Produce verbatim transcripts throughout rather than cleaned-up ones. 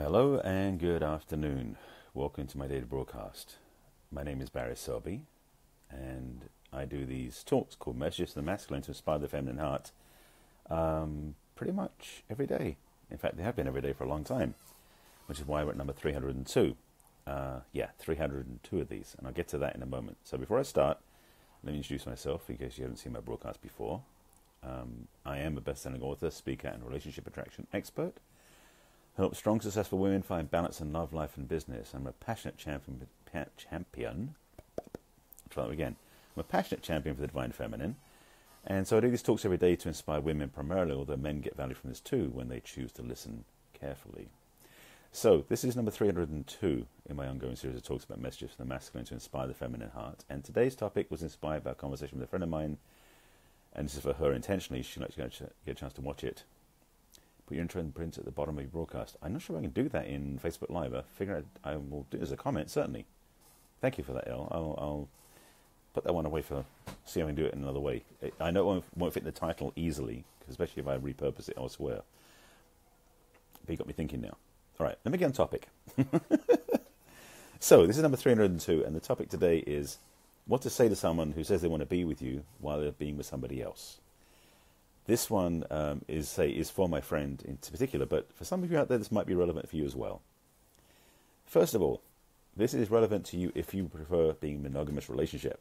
Hello and good afternoon. Welcome to my daily broadcast. My name is Barry Selby, and I do these talks called Messages to the Masculine to Inspire the Feminine Heart um, pretty much every day. In fact, they have been every day for a long time, which is why we're at number three hundred two. Uh, yeah, three hundred two of these, and I'll get to that in a moment. So before I start, let me introduce myself in case you haven't seen my broadcast before. Um, I am a best-selling author, speaker, and relationship attraction expert. Help strong, successful women find balance in love, life, and business. I'm a passionate champion. champion. Try that again. I'm a passionate champion for the Divine Feminine. And so I do these talks every day to inspire women primarily, although men get value from this too when they choose to listen carefully. So this is number three hundred two in my ongoing series of talks about messages from the masculine to inspire the feminine heart. And today's topic was inspired by a conversation with a friend of mine. And this is for her intentionally. She'd like to get a chance to watch it. Put your intro and print at the bottom of your broadcast. I'm not sure I can do that in Facebook Live. I figure I will do it as a comment, certainly. Thank you for that, Elle. I'll, I'll put that one away for, see if I can do it in another way. I know it won't, won't fit the title easily, especially if I repurpose it elsewhere. But you got me thinking now. All right, let me get on topic. So this is number three hundred two, and the topic today is what to say to someone who says they want to be with you while they're being with somebody else. This one um, is say is for my friend in particular, but for some of you out there, this might be relevant for you as well. First of all, this is relevant to you if you prefer being in a monogamous relationship,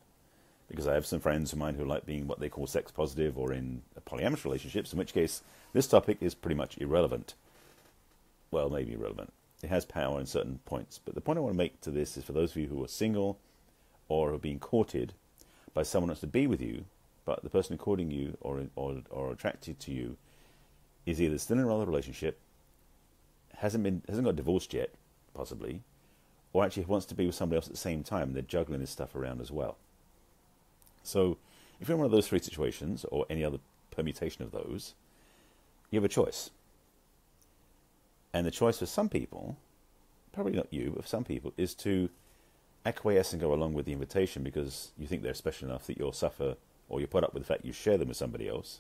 because I have some friends of mine who like being what they call sex positive or in polyamorous relationships, in which case this topic is pretty much irrelevant. Well, maybe irrelevant. It has power in certain points, but the point I want to make to this is for those of you who are single or are being courted by someone who wants to be with you, but the person courting you or, or or attracted to you is either still in another relationship, hasn't been hasn't got divorced yet, possibly, or actually wants to be with somebody else at the same time. They're juggling this stuff around as well. So if you're in one of those three situations or any other permutation of those, you have a choice. And the choice for some people, probably not you, but for some people, is to acquiesce and go along with the invitation because you think they're special enough that you'll suffer or you put up with the fact you share them with somebody else.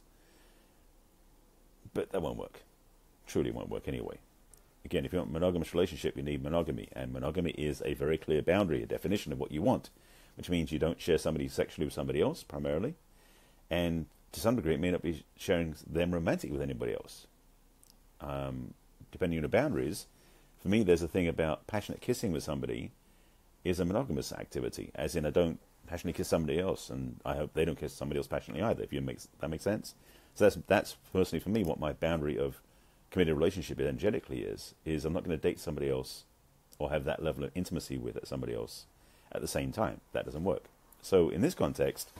But that won't work. Truly won't work anyway. Again, if you want a monogamous relationship, you need monogamy. And monogamy is a very clear boundary, a definition of what you want, which means you don't share somebody sexually with somebody else, primarily. And to some degree, it may not be sharing them romantically with anybody else. Um, depending on the boundaries, for me, there's a thing about passionate kissing with somebody is a monogamous activity, as in I don't passionately kiss somebody else, and I hope they don't kiss somebody else passionately either. If you make that makes sense, so that's that's personally for me what my boundary of committed relationship energetically is. Is I'm not going to date somebody else or have that level of intimacy with somebody else at the same time. That doesn't work. So in this context,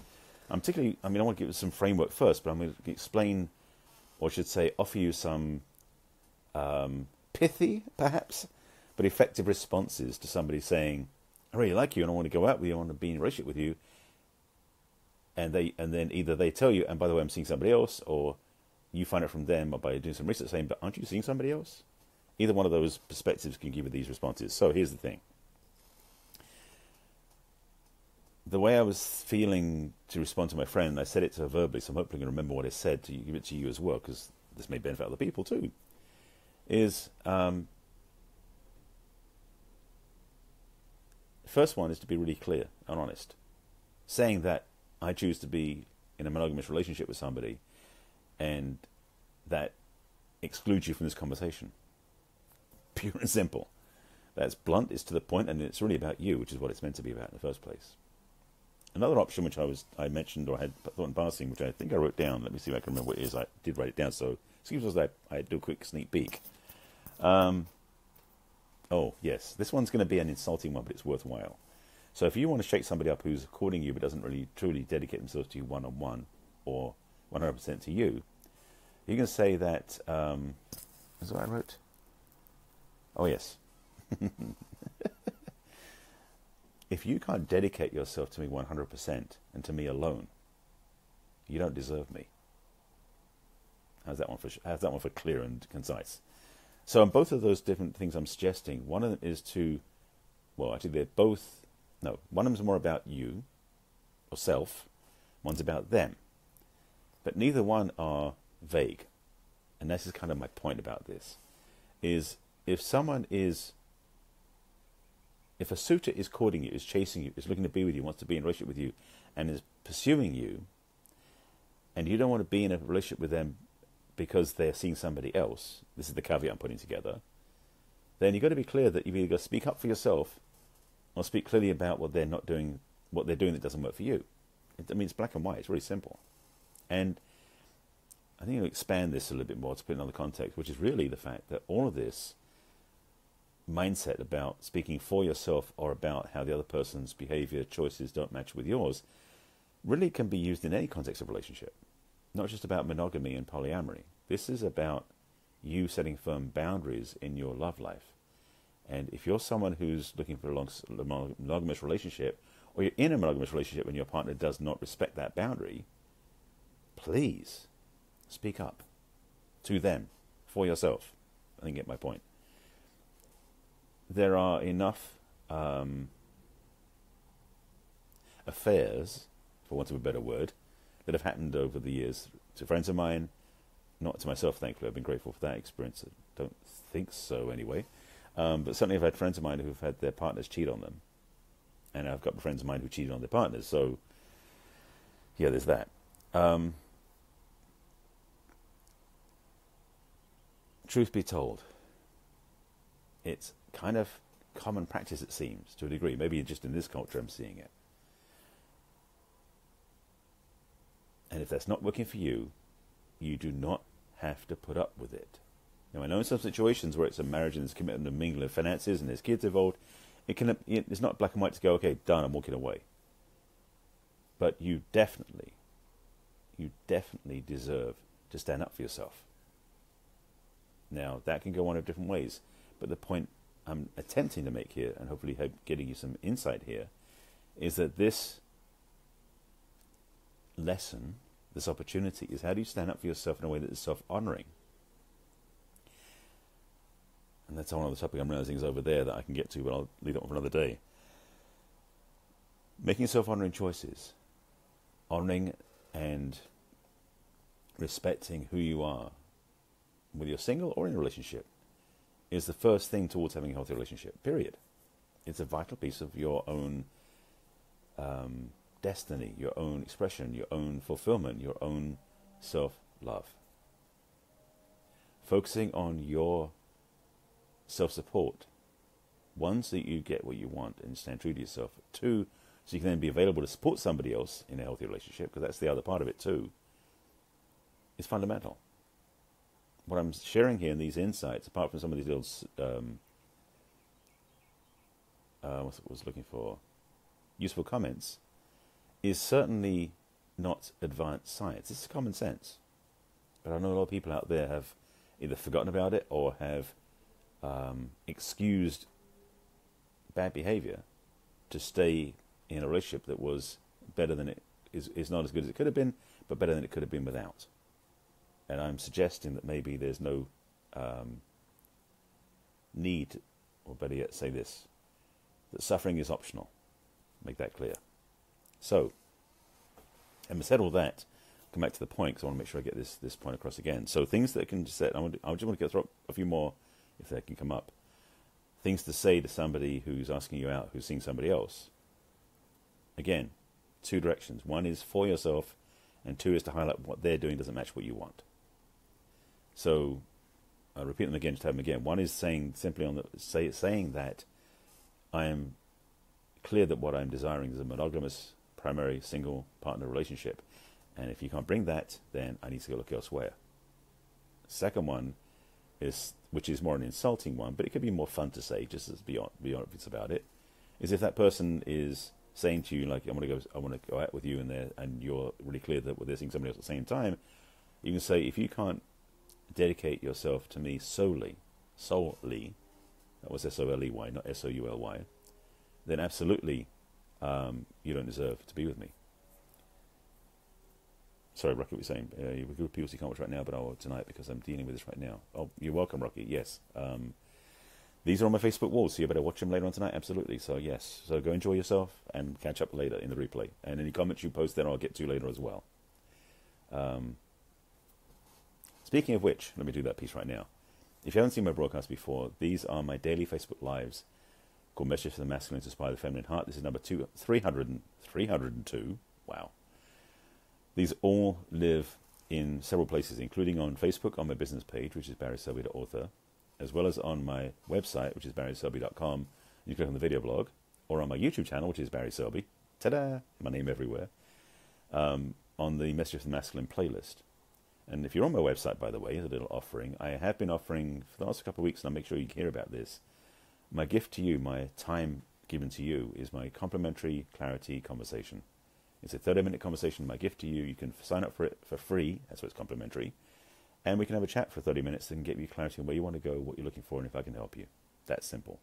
I'm particularly. I mean, I want to give some framework first, but I'm going to explain, or I should say, offer you some um, pithy, perhaps, but effective responses to somebody saying, I really like you and I want to go out with you, I want to be in a relationship with you. And they and then either they tell you, and by the way, I'm seeing somebody else, or you find out from them or by doing some research saying, but aren't you seeing somebody else? Either one of those perspectives can give you these responses. So here's the thing. The way I was feeling to respond to my friend, I said it to her verbally, so I'm hoping I can remember what I said to give it to you as well, because this may benefit other people too, is... Um, First one is to be really clear and honest. Saying that I choose to be in a monogamous relationship with somebody and that excludes you from this conversation. Pure and simple. That's blunt, it's to the point, and it's really about you, which is what it's meant to be about in the first place. Another option which I was I mentioned or I had thought in passing, which I think I wrote down, let me see if I can remember what it is. I did write it down, so excuse us that I do a quick sneak peek. Um Oh, yes. This one's going to be an insulting one, but it's worthwhile. So if you want to shake somebody up who's courting you but doesn't really truly dedicate themselves to you one-on-one or one hundred percent to you, you can say that... Um, is that what I wrote? Oh, yes. If you can't dedicate yourself to me one hundred percent and to me alone, you don't deserve me. How's that one for, how's that one for clear and concise? So on both of those different things I'm suggesting, one of them is to, well, actually they're both, no, one of them's more about you, or self, one's about them. But neither one are vague. And this is kind of my point about this, is if someone is, if a suitor is courting you, is chasing you, is looking to be with you, wants to be in a relationship with you, and is pursuing you, and you don't want to be in a relationship with them because they're seeing somebody else, this is the caveat I'm putting together, then you've got to be clear that you've either got to speak up for yourself or speak clearly about what they're not doing, what they're doing that doesn't work for you. I mean, it's black and white. It's really simple. And I think I'll expand this a little bit more to put it in another context, which is really the fact that all of this mindset about speaking for yourself or about how the other person's behavior, choices don't match with yours, really can be used in any context of relationship, not just about monogamy and polyamory. This is about you setting firm boundaries in your love life. And if you're someone who's looking for a long, monogamous relationship, or you're in a monogamous relationship and your partner does not respect that boundary, please speak up to them, for yourself. I think you get my point. There are enough um, affairs, for want of a better word, that have happened over the years to friends of mine, not to myself, thankfully. I've been grateful for that experience. I don't think so, anyway. Um, but certainly I've had friends of mine who've had their partners cheat on them. And I've got friends of mine who cheated on their partners. So, yeah, there's that. Um, truth be told, it's kind of common practice, it seems, to a degree. Maybe just in this culture I'm seeing it. And if that's not working for you, you do not have to put up with it. Now, I know in some situations where it's a marriage and there's commitment to mingling of finances and there's kids involved, it can, it's not black and white to go, okay, done, I'm walking away. But you definitely, you definitely deserve to stand up for yourself. Now, that can go one of different ways, but the point I'm attempting to make here, and hopefully getting you some insight here, is that this lesson, this opportunity, is how do you stand up for yourself in a way that is self-honoring? And that's one other topic I'm realizing is over there that I can get to, but I'll leave that one for another day. Making self-honoring choices, honoring and respecting who you are, whether you're single or in a relationship, is the first thing towards having a healthy relationship, period. It's a vital piece of your own um, destiny, your own expression, your own fulfillment, your own self-love. Focusing on your self-support. One, so that you get what you want and stand true to yourself. Two, so you can then be available to support somebody else in a healthy relationship, because that's the other part of it too. It's fundamental. What I'm sharing here in these insights, apart from some of these little, um, uh, what I was looking for, useful comments, is certainly not advanced science. This is common sense. But I know a lot of people out there have either forgotten about it or have um, excused bad behavior to stay in a relationship that was better than it is, is not as good as it could have been, but better than it could have been without. And I'm suggesting that maybe there's no um, need, or better yet say this, that suffering is optional. Make that clear. So, having said all that, I'll come back to the point because I want to make sure I get this, this point across again. So things that can set, I just want to get through a few more if they can come up. Things to say to somebody who's asking you out, who's seeing somebody else. Again, two directions. One is for yourself, and two is to highlight what they're doing doesn't match what you want. So, I'll repeat them again, just have them again. One is saying simply on the, say, saying that I am clear that what I'm desiring is a monogamous primary single partner relationship, and if you can't bring that, then I need to go look elsewhere. Second one is, which is more an insulting one, but it could be more fun to say, just as beyond beyond it's about it, is if that person is saying to you like, I want to go, I want to go out with you, and they're and you're really clear that they're seeing somebody else at the same time, you can say, if you can't dedicate yourself to me solely, solely, that was S O L E Y, not S O U L Y, then absolutely. Um, you don't deserve to be with me. Sorry, Rocky was saying, uh, you're good people, so you can't watch right now, but I'll tonight because I'm dealing with this right now. Oh, you're welcome, Rocky, yes. Um, these are on my Facebook walls, so you better watch them later on tonight, absolutely. So, yes, so go enjoy yourself and catch up later in the replay. And any comments you post then I'll get to later as well. Um, speaking of which, let me do that piece right now. If you haven't seen my broadcast before, these are my daily Facebook Lives called Messages to the Masculine to Inspire the Feminine Heart. This is number two, three hundred and two. Wow. These all live in several places, including on Facebook, on my business page, which is Barry Selby, the author, as well as on my website, which is barry selby dot com. You click on the video blog, or on my YouTube channel, which is Barry Selby. Ta-da! My name everywhere. Um, on the Messages to the Masculine playlist. And if you're on my website, by the way, as a little offering, I have been offering for the last couple of weeks, and I'll make sure you hear about this, my gift to you, my time given to you, is my complimentary clarity conversation. It's a thirty minute conversation, my gift to you. You can sign up for it for free, that's why it's complimentary, and we can have a chat for thirty minutes that can get you clarity on where you want to go, what you're looking for, and if I can help you. That's simple.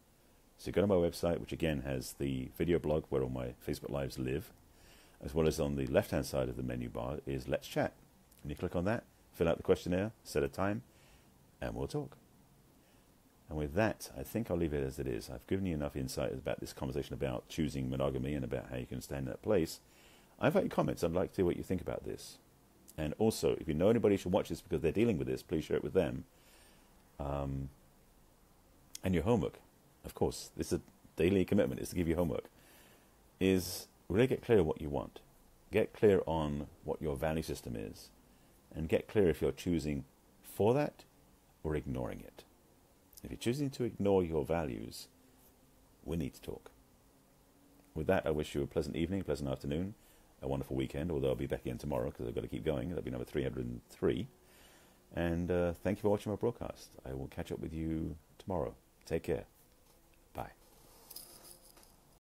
So go to my website, which again has the video blog where all my Facebook Lives live, as well as on the left-hand side of the menu bar is Let's Chat. And you click on that, fill out the questionnaire, set a time, and we'll talk. And with that, I think I'll leave it as it is. I've given you enough insight about this conversation about choosing monogamy and about how you can stand in that place. I invite your comments. I'd like to hear what you think about this. And also, if you know anybody should watch this because they're dealing with this, please share it with them. Um, and your homework, of course, this is a daily commitment, is to give you homework, is really get clear what you want. Get clear on what your value system is. And get clear if you're choosing for that or ignoring it. If you're choosing to ignore your values, we need to talk. With that, I wish you a pleasant evening, a pleasant afternoon, a wonderful weekend, although I'll be back again tomorrow because I've got to keep going. That'll be number three hundred and three. And uh, thank you for watching my broadcast. I will catch up with you tomorrow. Take care.